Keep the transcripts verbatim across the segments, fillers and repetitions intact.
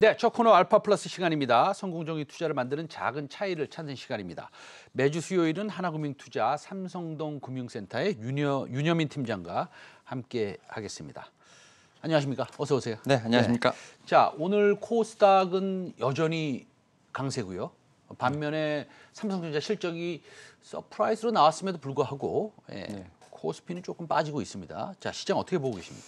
네, 첫 코너 알파 플러스 시간입니다. 성공적인 투자를 만드는 작은 차이를 찾는 시간입니다. 매주 수요일은 하나금융투자 삼성동금융센터의 윤여, 윤여민 팀장과 함께 하겠습니다. 안녕하십니까? 어서 오세요. 네, 안녕하십니까? 네. 자, 오늘 코스닥은 여전히 강세고요. 반면에 삼성전자 실적이 서프라이즈로 나왔음에도 불구하고 예, 네. 코스피는 조금 빠지고 있습니다. 자, 시장 어떻게 보고 계십니까?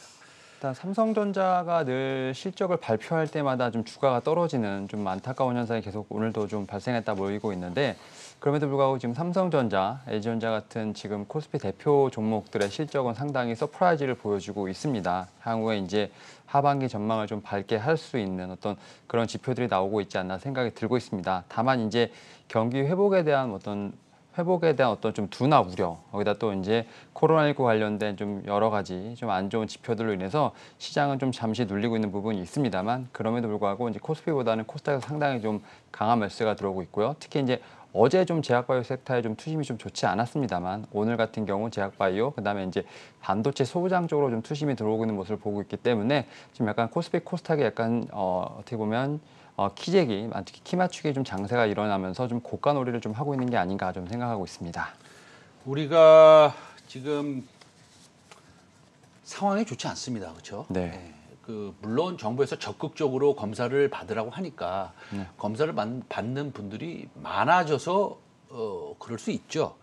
일단 삼성전자가 늘 실적을 발표할 때마다 좀 주가가 떨어지는 좀 안타까운 현상이 계속 오늘도 좀 발생했다 보이고 있는데, 그럼에도 불구하고 지금 삼성전자, 엘지전자 같은 지금 코스피 대표 종목들의 실적은 상당히 서프라이즈를 보여주고 있습니다. 향후에 이제 하반기 전망을 좀 밝게 할 수 있는 어떤 그런 지표들이 나오고 있지 않나 생각이 들고 있습니다. 다만 이제 경기 회복에 대한 어떤 회복에 대한 어떤 좀 두나 우려, 거기다 또 이제 코로나십구 관련된 좀 여러 가지 좀 안 좋은 지표들로 인해서 시장은 좀 잠시 눌리고 있는 부분이 있습니다만, 그럼에도 불구하고 이제 코스피보다는 코스닥에서 상당히 좀 강한 매수세가 들어오고 있고요. 특히 이제 어제 좀 제약바이오 섹터에 좀 투심이 좀 좋지 않았습니다만, 오늘 같은 경우 제약바이오, 그다음에 이제 반도체 소부장 쪽으로 좀 투심이 들어오고 있는 모습을 보고 있기 때문에 지금 약간 코스피 코스닥이 약간 어, 어떻게 보면 어, 키재기, 특히 키맞추기 좀 장세가 일어나면서 좀 고가놀이를 좀 하고 있는 게 아닌가 좀 생각하고 있습니다. 우리가 지금 상황이 좋지 않습니다, 그렇죠? 네. 네. 그 물론 정부에서 적극적으로 검사를 받으라고 하니까 네. 검사를 받는 분들이 많아져서 어, 그럴 수 있죠.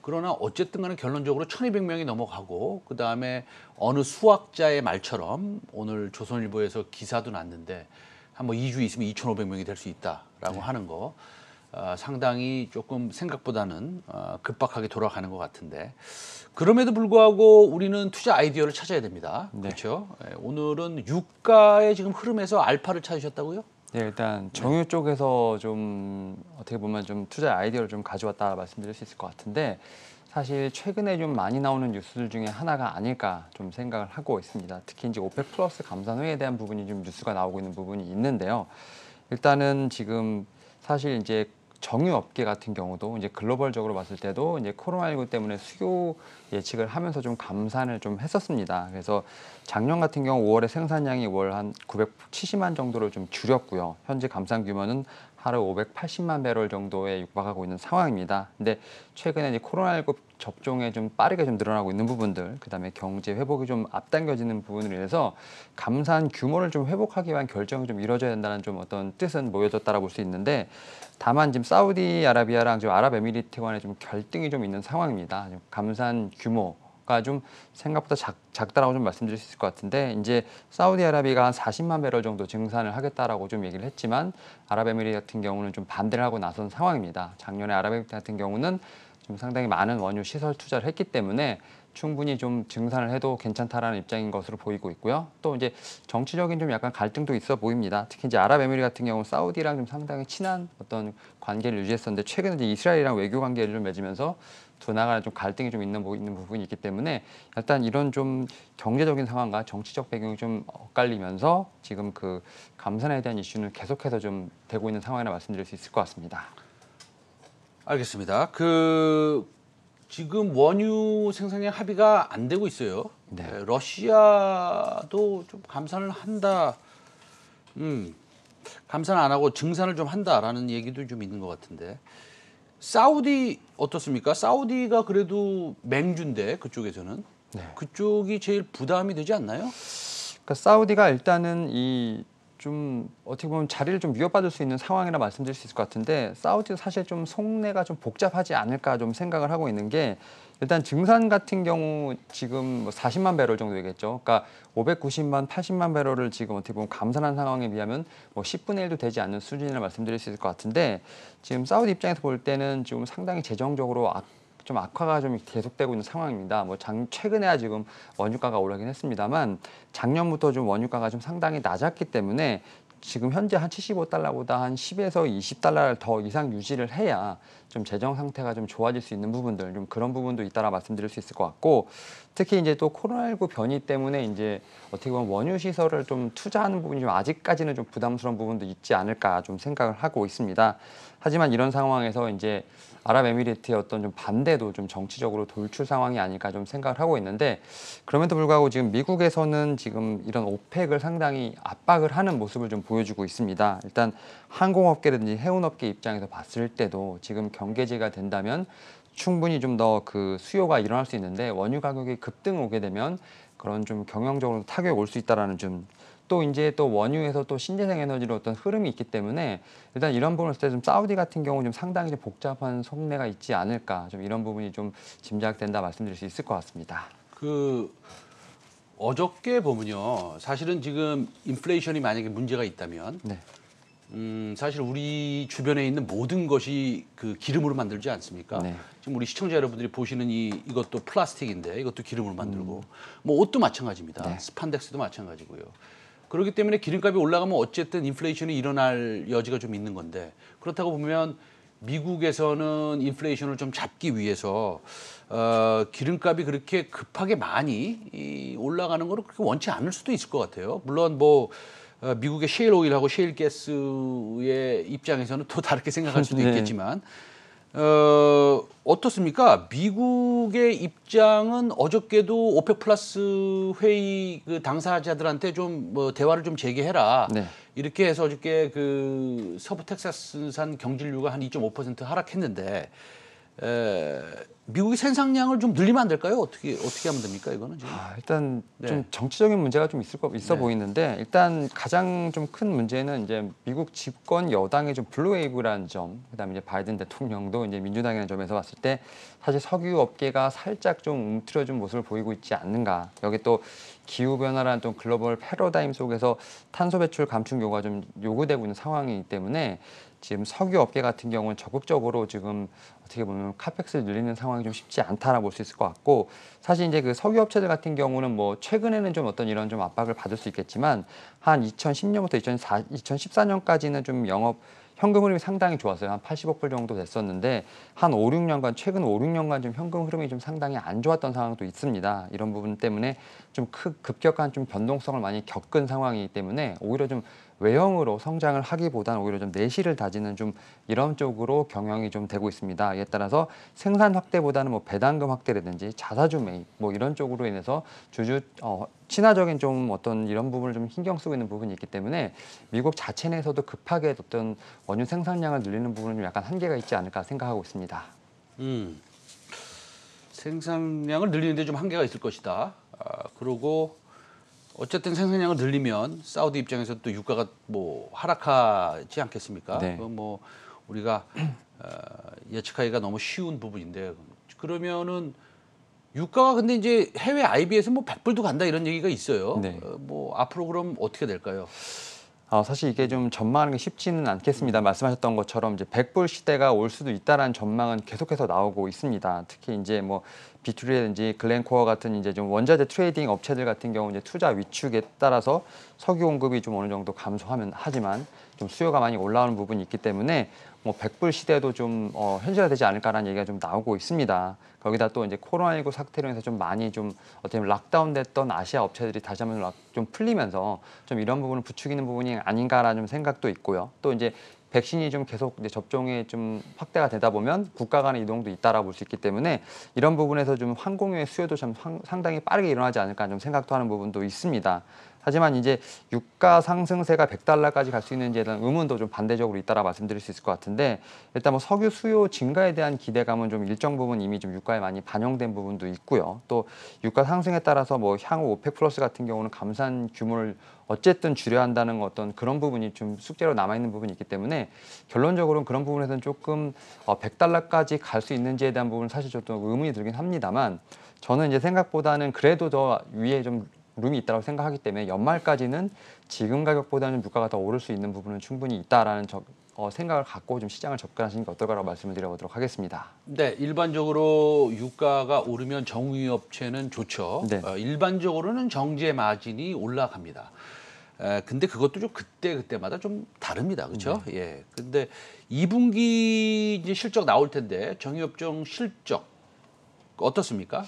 그러나 어쨌든 간에 결론적으로 천이백 명이 넘어가고, 그 다음에 어느 수학자의 말처럼 오늘 조선일보에서 기사도 났는데 한 뭐 이 주 있으면 이천오백 명이 될 수 있다라고 네. 하는 거 어, 상당히 조금 생각보다는 어, 급박하게 돌아가는 것 같은데, 그럼에도 불구하고 우리는 투자 아이디어를 찾아야 됩니다. 네. 그렇죠? 네, 오늘은 유가의 지금 흐름에서 알파를 찾으셨다고요? 네, 일단 정유 네. 쪽에서 좀 어떻게 보면 좀 투자 아이디어를 좀 가져왔다 말씀드릴 수 있을 것 같은데, 사실 최근에 좀 많이 나오는 뉴스들 중에 하나가 아닐까 좀 생각을 하고 있습니다. 특히 이제 오펙 플러스 감산회의에 대한 부분이 좀 뉴스가 나오고 있는 부분이 있는데요. 일단은 지금 사실 이제 정유 업계 같은 경우도 이제 글로벌적으로 봤을 때도 이제 코로나십구 때문에 수요 예측을 하면서 좀 감산을 좀 했었습니다. 그래서 작년 같은 경우 오월에 생산량이 월 한 구백칠십만 정도로 좀 줄였고요. 현재 감산 규모는 하루 오백팔십만 배럴 정도에 육박하고 있는 상황입니다. 근데 최근에 이제 코로나십구 접종에 좀 빠르게 좀 늘어나고 있는 부분들, 그다음에 경제 회복이 좀 앞당겨지는 부분을 위해서 감산 규모를 좀 회복하기 위한 결정이 좀 이루어져야 된다는 좀 어떤 뜻은 모여졌다라고 볼 수 있는데, 다만 지금 사우디아라비아랑 지금 아랍에미리트 간에 좀 결등이 좀 있는 상황입니다. 감산 규모. 좀 생각보다 작, 작다라고 좀 말씀드릴 수 있을 것 같은데, 이제 사우디아라비아가 한 사십만 배럴 정도 증산을 하겠다라고 좀 얘기를 했지만 아랍에미리트 같은 경우는 좀 반대를 하고 나선 상황입니다. 작년에 아랍에미리트 같은 경우는 좀 상당히 많은 원유 시설 투자를 했기 때문에 충분히 좀 증산을 해도 괜찮다라는 입장인 것으로 보이고 있고요. 또 이제 정치적인 좀 약간 갈등도 있어 보입니다. 특히 이제 아랍에미리트 같은 경우 사우디랑 좀 상당히 친한 어떤 관계를 유지했었는데, 최근에 이제 이스라엘이랑 외교 관계를 좀 맺으면서 두 나라가 좀 갈등이 좀 있는, 있는 부분이 있기 때문에 일단 이런 좀 경제적인 상황과 정치적 배경이 좀 엇갈리면서 지금 그 감산에 대한 이슈는 계속해서 좀 되고 있는 상황이라 말씀드릴 수 있을 것 같습니다. 알겠습니다. 그 지금 원유 생산량 합의가 안 되고 있어요. 네. 러시아도 좀 감산을 한다. 음, 감산 안 하고 증산을 좀 한다라는 얘기도 좀 있는 것 같은데. 사우디 어떻습니까? 사우디가 그래도 맹주인데 그쪽에서는 네. 그쪽이 제일 부담이 되지 않나요? 그러니까 사우디가 일단은 이 좀 어떻게 보면 자리를 좀 위협받을 수 있는 상황이라 말씀드릴 수 있을 것 같은데, 사우디도 사실 좀 속내가 좀 복잡하지 않을까 좀 생각을 하고 있는 게, 일단 증산 같은 경우 지금 뭐 사십만 배럴 정도 되겠죠. 그러니까 오백구십만, 팔십만 배럴을 지금 어떻게 보면 감산한 상황에 비하면 뭐 십분의 일도 되지 않는 수준이라 말씀드릴 수 있을 것 같은데, 지금 사우디 입장에서 볼 때는 지금 상당히 재정적으로 악 좀 악화가 좀 계속되고 있는 상황입니다. 뭐 장, 최근에야 지금 원유가가 올라긴 했습니다만 작년부터 좀 원유가가 좀 상당히 낮았기 때문에 지금 현재 한 칠십오 달러보다 한 십에서 이십 달러를 더 이상 유지를 해야 좀 재정 상태가 좀 좋아질 수 있는 부분들, 좀 그런 부분도 있다라 말씀드릴 수 있을 것 같고, 특히 이제 또 코로나십구 변이 때문에 이제 어떻게 보면 원유 시설을 좀 투자하는 부분이 좀 아직까지는 좀 부담스러운 부분도 있지 않을까 좀 생각을 하고 있습니다. 하지만 이런 상황에서 이제 아랍에미리트의 어떤 좀 반대도 좀 정치적으로 돌출 상황이 아닐까 좀 생각을 하고 있는데, 그럼에도 불구하고 지금 미국에서는 지금 이런 오펙을 상당히 압박을 하는 모습을 좀 보여주고 있습니다. 일단 항공업계라든지 해운업계 입장에서 봤을 때도 지금 경계제가 된다면 충분히 좀 더 그 수요가 일어날 수 있는데, 원유 가격이 급등 오게 되면 그런 좀 경영적으로 타격이 올 수 있다라는 좀, 또 이제 또 원유에서 또 신재생 에너지로 어떤 흐름이 있기 때문에 일단 이런 부분을 봤을 때 좀 사우디 같은 경우 좀 상당히 좀 복잡한 속내가 있지 않을까, 좀 이런 부분이 좀 짐작된다 말씀드릴 수 있을 것 같습니다. 그 어저께 보면요, 사실은 지금 인플레이션이 만약에 문제가 있다면, 네. 음, 사실 우리 주변에 있는 모든 것이 그 기름으로 만들지 않습니까? 네. 지금 우리 시청자 여러분들이 보시는 이, 이것도 플라스틱인데 이것도 기름으로 만들고, 음. 뭐 옷도 마찬가지입니다. 네. 스판덱스도 마찬가지고요. 그렇기 때문에 기름값이 올라가면 어쨌든 인플레이션이 일어날 여지가 좀 있는 건데, 그렇다고 보면 미국에서는 인플레이션을 좀 잡기 위해서 어, 기름값이 그렇게 급하게 많이 이, 올라가는 걸 그렇게 원치 않을 수도 있을 것 같아요. 물론 뭐 미국의 셰일 오일하고 셰일 가스의 입장에서는 또 다르게 생각할 수도 있겠지만, 네. 어, 어떻습니까? 미국의 입장은 어저께도 오펙 플러스 회의 그 당사자들한테 좀 뭐 대화를 좀 재개해라, 네. 이렇게 해서 어저께 그 서부 텍사스산 경질유가 한 이 점 오 퍼센트 하락했는데, 에, 미국이 생산량을 좀 늘리면 안 될까요? 어떻게 어떻게 하면 됩니까? 이거는 지금 아, 일단 네. 좀 정치적인 문제가 좀 있을 거 있어 네. 보이는데, 일단 가장 좀 큰 문제는 이제 미국 집권 여당의 좀 블루웨이브라는 점, 그다음에 이제 바이든 대통령도 이제 민주당이라는 점에서 봤을 때 사실 석유 업계가 살짝 좀 움츠러진 모습을 보이고 있지 않는가. 여기 또 기후 변화라는 좀 글로벌 패러다임 속에서 탄소 배출 감축 요구가 좀 요구되고 있는 상황이기 때문에. 지금 석유 업계 같은 경우는 적극적으로 지금 어떻게 보면 카펙스를 늘리는 상황이 좀 쉽지 않다라고 볼 수 있을 것 같고, 사실 이제 그 석유 업체들 같은 경우는 뭐 최근에는 좀 어떤 이런 좀 압박을 받을 수 있겠지만, 한 이천십 년부터 이천십사 년까지는 좀 영업 현금 흐름이 상당히 좋았어요. 한 팔십억 불 정도 됐었는데, 한 오, 육 년간, 최근 오, 육 년간 좀 현금 흐름이 좀 상당히 안 좋았던 상황도 있습니다. 이런 부분 때문에 좀 크, 급격한 좀 변동성을 많이 겪은 상황이기 때문에 오히려 좀 외형으로 성장을 하기보다는 오히려 좀 내실을 다지는 좀 이런 쪽으로 경영이 좀 되고 있습니다. 이에 따라서 생산 확대보다는 뭐 배당금 확대라든지 자사주 매입 뭐 이런 쪽으로 인해서 주주 어, 친화적인 좀 어떤 이런 부분을 좀 신경 쓰고 있는 부분이 있기 때문에 미국 자체 내에서도 급하게 어떤 원유 생산량을 늘리는 부분은 좀 약간 한계가 있지 않을까 생각하고 있습니다. 음, 생산량을 늘리는데 좀 한계가 있을 것이다. 아, 그리고 어쨌든 생산량을 늘리면 사우디 입장에서 또 유가가 뭐 하락하지 않겠습니까? 네. 그건 뭐 우리가 어, 예측하기가 너무 쉬운 부분인데, 그러면은 유가가 근데 이제 해외 아이비에서 뭐 백 불도 간다 이런 얘기가 있어요. 네. 어, 뭐 앞으로 그럼 어떻게 될까요? 어, 사실 이게 좀 전망하는 게 쉽지는 않겠습니다. 말씀하셨던 것처럼 이제 백 불 시대가 올 수도 있다라는 전망은 계속해서 나오고 있습니다. 특히 이제 뭐 비투리라든지 글렌코어 같은 이제 좀 원자재 트레이딩 업체들 같은 경우 이제 투자 위축에 따라서 석유 공급이 좀 어느 정도 감소하면 하지만 좀 수요가 많이 올라오는 부분이 있기 때문에 뭐 백 불 시대도 좀 어, 현실화되지 않을까라는 얘기가 좀 나오고 있습니다. 거기다 또 이제 코로나십구 사태로 인해서 좀 많이 좀 어떻게 보면 락다운됐던 아시아 업체들이 다시 한번 좀 풀리면서 좀 이런 부분을 부추기는 부분이 아닌가라는 생각도 있고요. 또 이제 백신이 좀 계속 이제 접종이 좀 확대가 되다 보면 국가 간의 이동도 있다라고 볼 수 있기 때문에 이런 부분에서 좀 항공유의 수요도 참 상당히 빠르게 일어나지 않을까 좀 생각도 하는 부분도 있습니다. 하지만 이제 유가 상승세가 백 달러까지 갈 수 있는지에 대한 의문도 좀 반대적으로 있다라 말씀드릴 수 있을 것 같은데, 일단 뭐 석유 수요 증가에 대한 기대감은 좀 일정 부분 이미 좀 유가에 많이 반영된 부분도 있고요. 또 유가 상승에 따라서 뭐 향후 오펙 플러스 같은 경우는 감산 규모를 어쨌든 줄여야 한다는 어떤 그런 부분이 좀 숙제로 남아 있는 부분이 있기 때문에 결론적으로는 그런 부분에서는 조금 백 달러까지 갈 수 있는지에 대한 부분은 사실 저도 의문이 들긴 합니다만, 저는 이제 생각보다는 그래도 더 위에 좀 룸이 있다고 생각하기 때문에 연말까지는 지금 가격보다는 물가가 더 오를 수 있는 부분은 충분히 있다라는 저, 어, 생각을 갖고 좀 시장을 접근하시는 게 어떨까라고 말씀을 드려보도록 하겠습니다. 네, 일반적으로 유가가 오르면 정유 업체는 좋죠. 네. 어, 일반적으로는 정제 마진이 올라갑니다. 에, 근데 그것도 좀 그때 그때마다 좀 다릅니다, 그렇죠? 네. 예. 근데 이 분기 이제 실적 나올 텐데 정유 업종 실적 어떻습니까?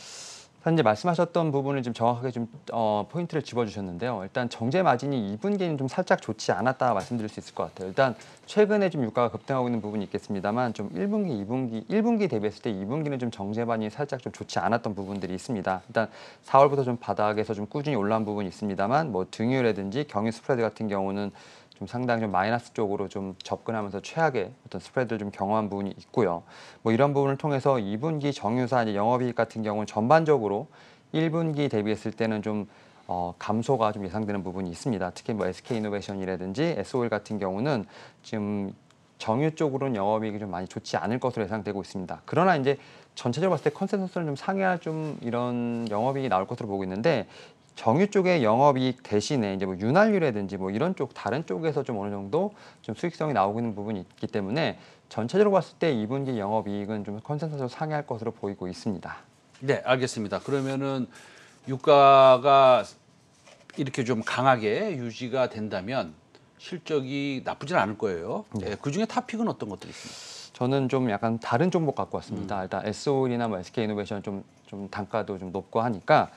현재 말씀하셨던 부분을 좀 정확하게 좀 어, 포인트를 집어주셨는데요. 일단 정제 마진이 이 분기에는 좀 살짝 좋지 않았다 말씀드릴 수 있을 것 같아요. 일단 최근에 좀 유가가 급등하고 있는 부분이 있겠습니다만 좀 일 분기, 이 분기, 일 분기 대비했을 때 이 분기는 좀 정제 마진이 살짝 좀 좋지 않았던 부분들이 있습니다. 일단 사월부터 좀 바닥에서 좀 꾸준히 올라온 부분이 있습니다만 뭐 등유라든지 경유 스프레드 같은 경우는 좀 상당히 좀 마이너스 쪽으로 좀 접근하면서 최악의 어떤 스프레드를 좀 경험한 부분이 있고요. 뭐 이런 부분을 통해서 이 분기 정유사 이제 영업이익 같은 경우는 전반적으로 일 분기 대비했을 때는 좀 어, 감소가 좀 예상되는 부분이 있습니다. 특히 뭐 에스케이이노베이션이라든지 에스오엘 같은 경우는 지금 정유 쪽으로는 영업이익이 좀 많이 좋지 않을 것으로 예상되고 있습니다. 그러나 이제 전체적으로 봤을 때 컨센서스를 좀 상회할 좀 이런 영업이익이 나올 것으로 보고 있는데. 정유 쪽의 영업이익 대신에 이제 뭐 윤활유라든지 뭐 이런 쪽 다른 쪽에서 좀 어느 정도 좀 수익성이 나오고 있는 부분이 있기 때문에 전체적으로 봤을 때 이 분기 영업이익은 좀 컨센서스로 상회할 것으로 보이고 있습니다. 네, 알겠습니다. 그러면은 유가가 이렇게 좀 강하게 유지가 된다면 실적이 나쁘진 않을 거예요. 네. 네, 그중에 탑픽은 어떤 것들이 있습니까? 저는 좀 약간 다른 종목 갖고 왔습니다. 음. 일단 에스오엘이나 뭐 에스케이이노베이션 좀, 좀 단가도 좀 높고 하니까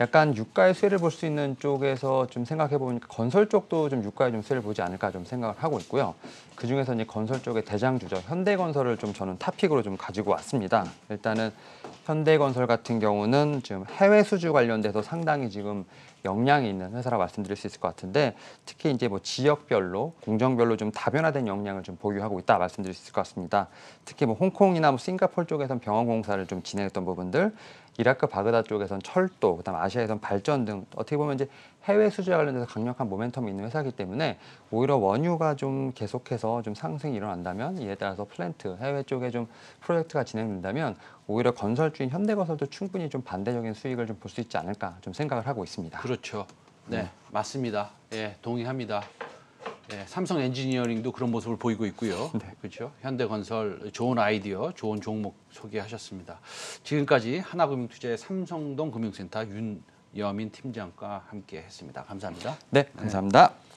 약간 유가의 수혜를 볼 수 있는 쪽에서 좀 생각해 보니까 건설 쪽도 좀 유가에 좀 수혜를 보지 않을까 좀 생각을 하고 있고요. 그 중에서 이제 건설 쪽의 대장주죠. 현대건설을 좀 저는 탑픽으로 좀 가지고 왔습니다. 일단은 현대건설 같은 경우는 지금 해외 수주 관련돼서 상당히 지금 역량이 있는 회사라 말씀드릴 수 있을 것 같은데 특히 이제 뭐 지역별로 공정별로 좀 다변화된 역량을 좀 보유하고 있다 말씀드릴 수 있을 것 같습니다. 특히 뭐 홍콩이나 뭐 싱가포르 쪽에선 병원 공사를 좀 진행했던 부분들, 이라크 바그다 쪽에선 철도, 그다음 아시아에선 발전 등 어떻게 보면 이제 해외 수주와 관련돼서 강력한 모멘텀이 있는 회사이기 때문에 오히려 원유가 좀 계속해서 좀 상승이 일어난다면 이에 따라서 플랜트 해외 쪽에 좀 프로젝트가 진행된다면 오히려 건설주인 현대건설도 충분히 좀 반대적인 수익을 좀 볼 수 있지 않을까 좀 생각을 하고 있습니다. 그렇죠. 네, 음. 맞습니다. 예, 동의합니다. 예, 삼성 엔지니어링도 그런 모습을 보이고 있고요. 네. 그렇죠. 현대건설 좋은 아이디어, 좋은 종목 소개하셨습니다. 지금까지 하나금융투자의 삼성동금융센터 윤여민 팀장과 함께했습니다. 감사합니다. 네, 감사합니다. 네.